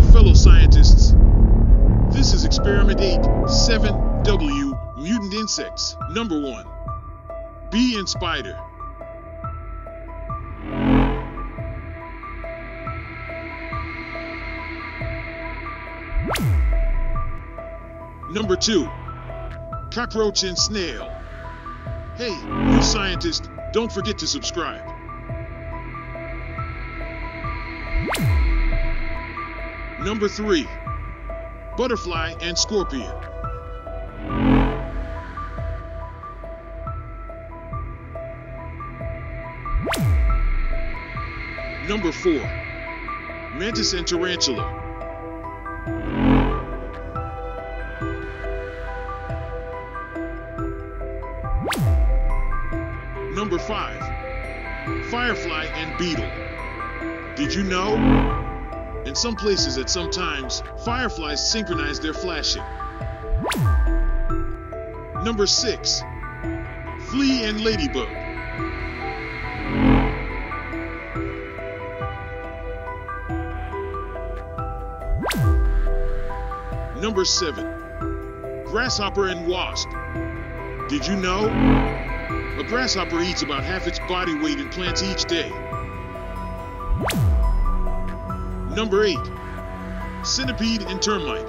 Hello fellow scientists, this is Experiment 8, 7W, Mutant Insects, Number 1, Bee and Spider. Number 2, Cockroach and Snail. Hey, new scientist, don't forget to subscribe. Number 3, Butterfly and Scorpion. Number 4, Mantis and Tarantula. Number 5, Firefly and Beetle. Did you know? In some places at some times, fireflies synchronize their flashing. Number 6, Flea and Ladybug. Number 7, Grasshopper and Wasp. Did you know? A grasshopper eats about half its body weight in plants each day. Number 8, Centipede and Termite.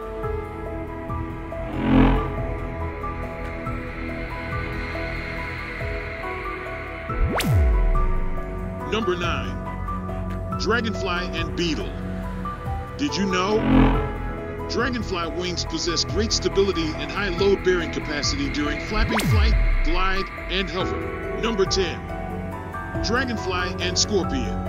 Number 9, Dragonfly and Beetle. Did you know? Dragonfly wings possess great stability and high load-bearing capacity during flapping flight, glide, and hover. Number 10, Dragonfly and Scorpion.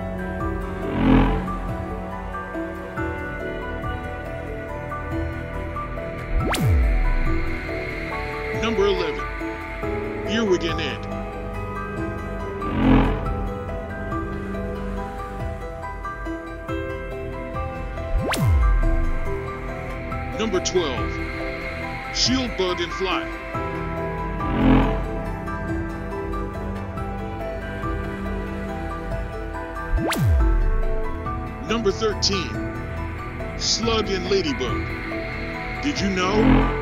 Number 11, Earwig and Ant. Number 12, Shield Bug and Fly. Number 13, Slug and Ladybug. Did you know?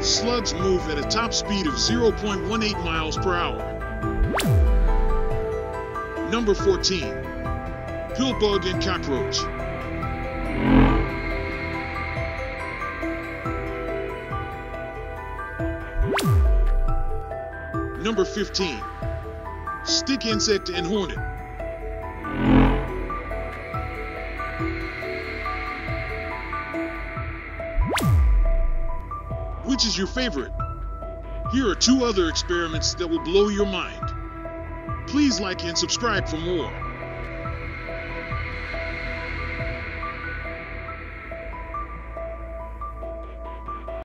Slugs move at a top speed of 0.18 miles per hour. Number 14, Pillbug and Cockroach. Number 15, Stick Insect and Hornet. Which is your favorite? Here are 2 other experiments that will blow your mind. Please like and subscribe for more.